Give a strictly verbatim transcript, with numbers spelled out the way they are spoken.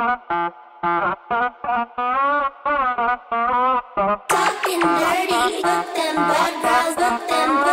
Talking dirty, with them bad brows, with them.